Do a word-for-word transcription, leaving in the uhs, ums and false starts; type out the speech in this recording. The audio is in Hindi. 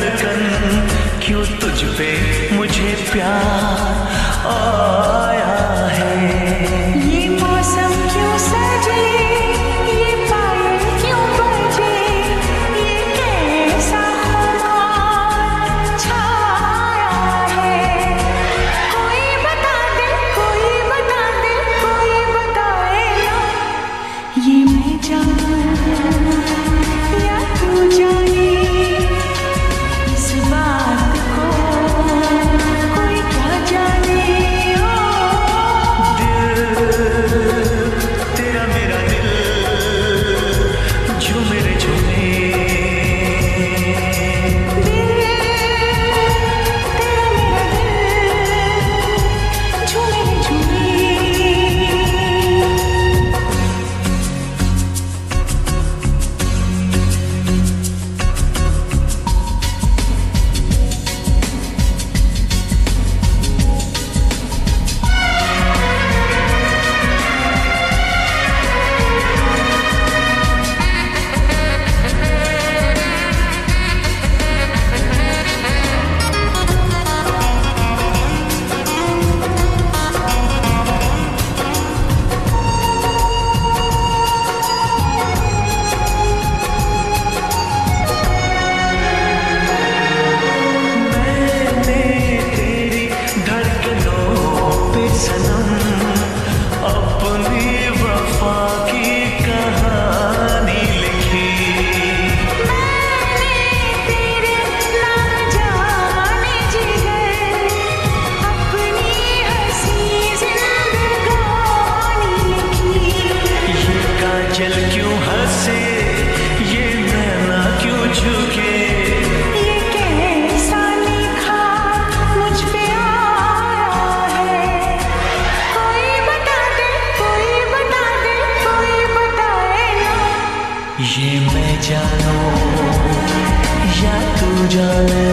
धड़कन क्यों तुझ पे मुझे प्यार आया है। ये मौसम क्यों सजे, ये पायल क्यों बजे, ये कैसा ख्वाब छाया है। कोई बता दे, कोई बता दे, कोई बताए ना ये मैं जाऊं या तू जाए। ये मैं जानूं या तू जाने।